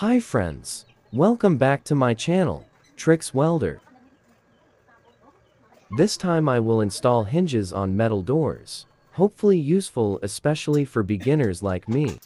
Hi friends, welcome back to my channel, Tricks Welder. This time I will install hinges on metal doors, hopefully useful especially for beginners like me.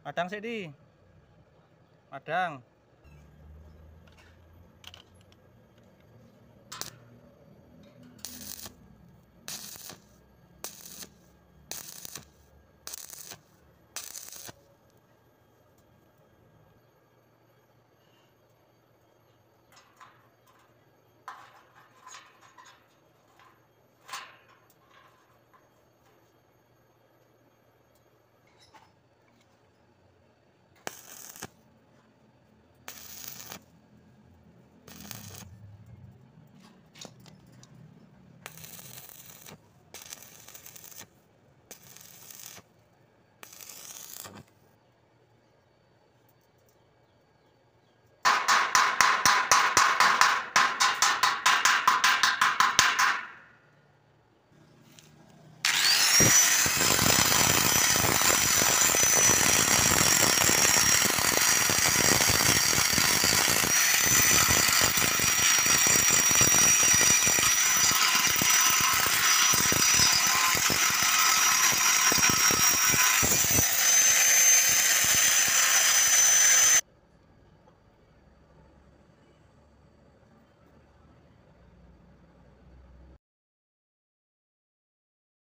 Padang sih di Padang.